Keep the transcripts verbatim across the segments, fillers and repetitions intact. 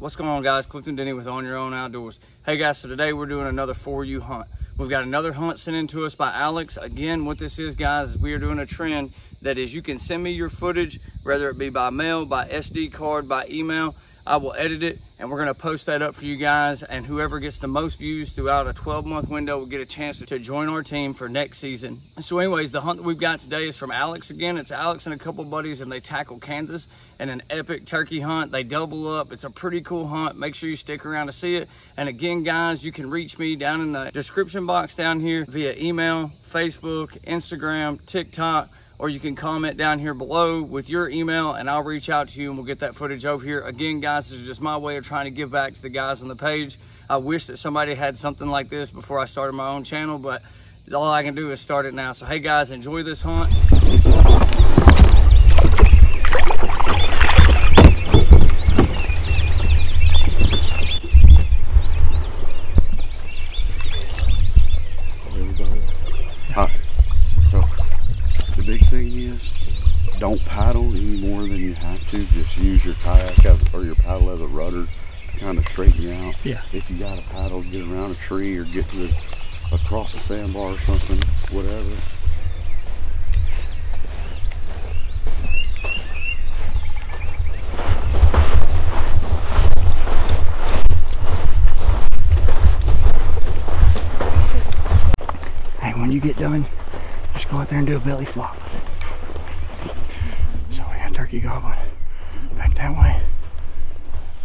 What's going on, guys? Clifton Denney with On Your Own Outdoors. Hey guys, so today we're doing another for you hunt. We've got another hunt sent in to us by Alex. Again, what this is, guys, is we are doing a trend that is you can send me your footage, whether it be by mail, by S D card, by email. I will edit it and we're gonna post that up for you guys, and whoever gets the most views throughout a twelve month window will get a chance to join our team for next season. So anyways, the hunt that we've got today is from Alex again. It's Alex and a couple buddies, and they tackle Kansas and an epic turkey hunt. They double up. It's a pretty cool hunt. Make sure you stick around to see it. And again, guys, you can reach me down in the description box down here via email, Facebook, Instagram, TikTok, or you can comment down here below with your email and I'll reach out to you and we'll get that footage over here. Again, guys, this is just my way of trying to give back to the guys on the page. I wish that somebody had something like this before I started my own channel, but all I can do is start it now. So, hey guys, enjoy this hunt. Don't paddle any more than you have to. Just use your kayak as, or your paddle as a rudder to kind of straighten you out. Yeah. If you got a paddle, get around a tree or get to the, across a sandbar or something, whatever. Hey, when you get done, just go out there and do a belly flop. Turkey goblin back that way.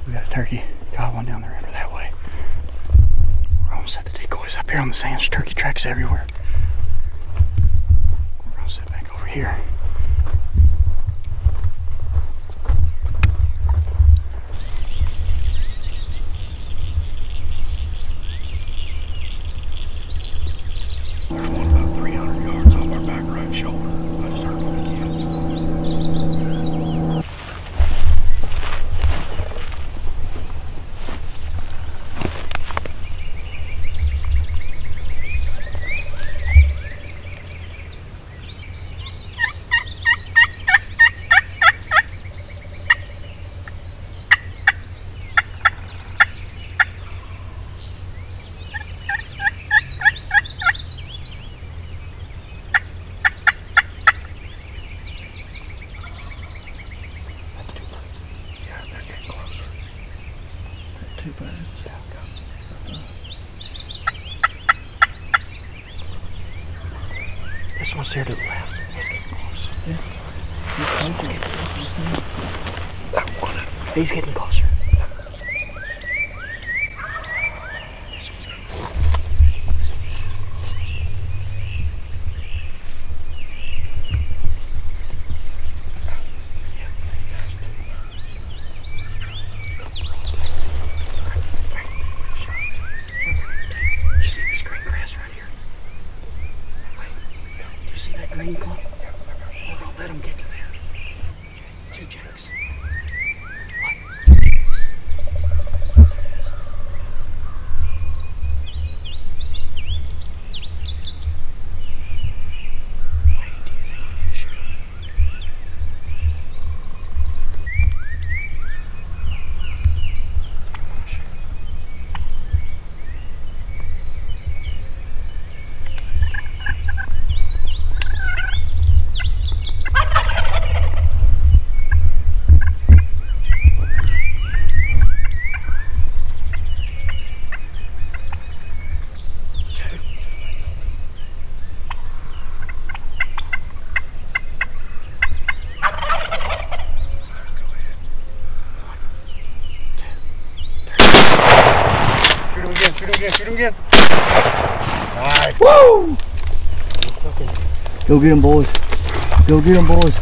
We got a turkey goblin down the river that way. We're gonna set the decoys up here on the sands. Turkey tracks everywhere. We're gonna set back over here. This one's here to the left. Let's get close. Yeah. This one's getting close. That one. He's getting closer. Shoot him again. Nice. Woo! Go get him, boys. Go get him, boys.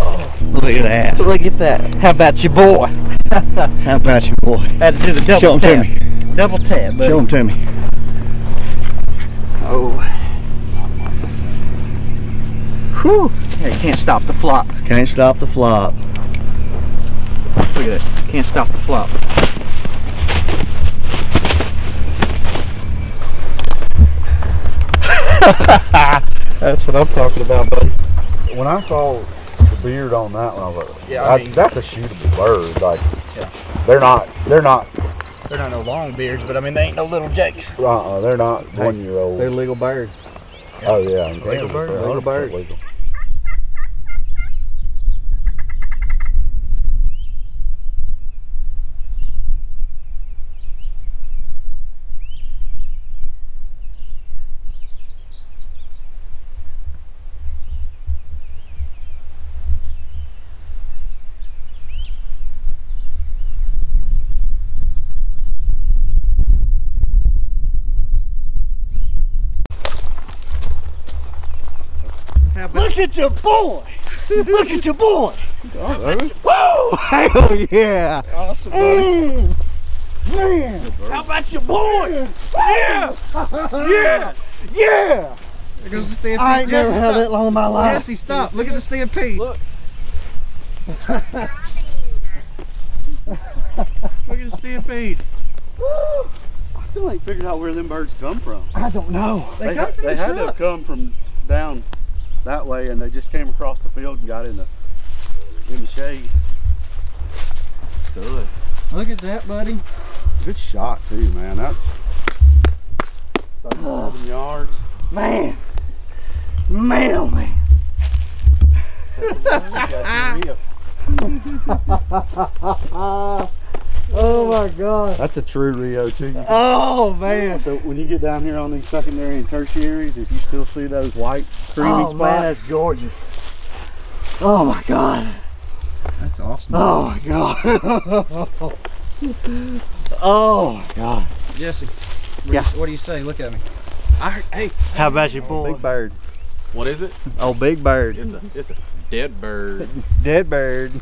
Oh. Look at that. Look at that. How about your boy? How about your boy? Had to do the double Show tap. Show him to me. Double tap, buddy. Show him to me. Oh. Whew. Yeah, you can't stop the flop. Can't stop the flop. Look at that. Can't stop the flop. That's what I'm talking about, buddy. When I saw the beard on that one, I was like, yeah, I I, mean, that's a shootable bird. Like, yeah. they're not, they're not, they're not no long beards, but I mean, they ain't no little jakes. Uh, uh they're not they, one year old. They're legal birds. Yeah. Oh yeah, legal, legal birds. Bird. Legal birds. Legal. Look at your boy! Look at your boy! Woo! Hell yeah! Awesome, buddy. Man! How about your boy? Yeah! Yeah! Yeah! There goes the stampede. I ain't never had that long in my life. Jesse, stop! Look at the stampede. Look. Look at the stampede. I still ain't figured out where them birds come from. I don't know. They, they, got to they had to have come from down that way, and they just came across the field and got in the in the shade. Good. Look at that, buddy. Good shot too, man. That's oh. seven yards. Man, man, oh man. Oh my God. That's a true Rio too. Oh man. So when you get down here on these secondary and tertiaries, if you still see those white creamy oh, spots. Oh man, that's gorgeous. Oh my God. That's awesome. Oh my God. Oh my God. Jesse, what, yeah. do you, what do you say? Look at me. I heard, hey. How about you, boy? Big bird. What is it? Oh, big bird. It's a, it's a dead bird. Dead bird.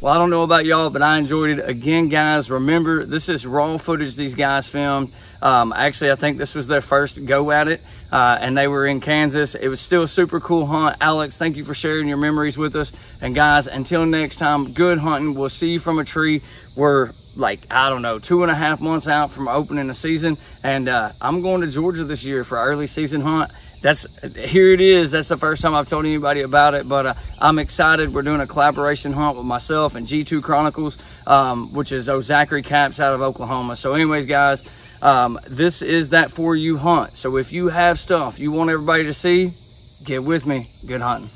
Well, I don't know about y'all, but I enjoyed it. Again, guys, remember, this is raw footage these guys filmed. Um, actually, I think this was their first go at it, uh, and they were in Kansas. It was still a super cool hunt. Alex, thank you for sharing your memories with us. And, guys, until next time, good hunting. We'll see you from a tree. We're, like, I don't know, two and a half months out from opening the season, and uh, I'm going to Georgia this year for our early season hunt. That's here it is. That's the first time I've told anybody about it, but uh, I'm excited. We're doing a collaboration hunt with myself and G two Chronicles, um, which is O'Zachary Caps out of Oklahoma. So anyways, guys, um, this is that for you hunt. So if you have stuff you want everybody to see, get with me. Good hunting.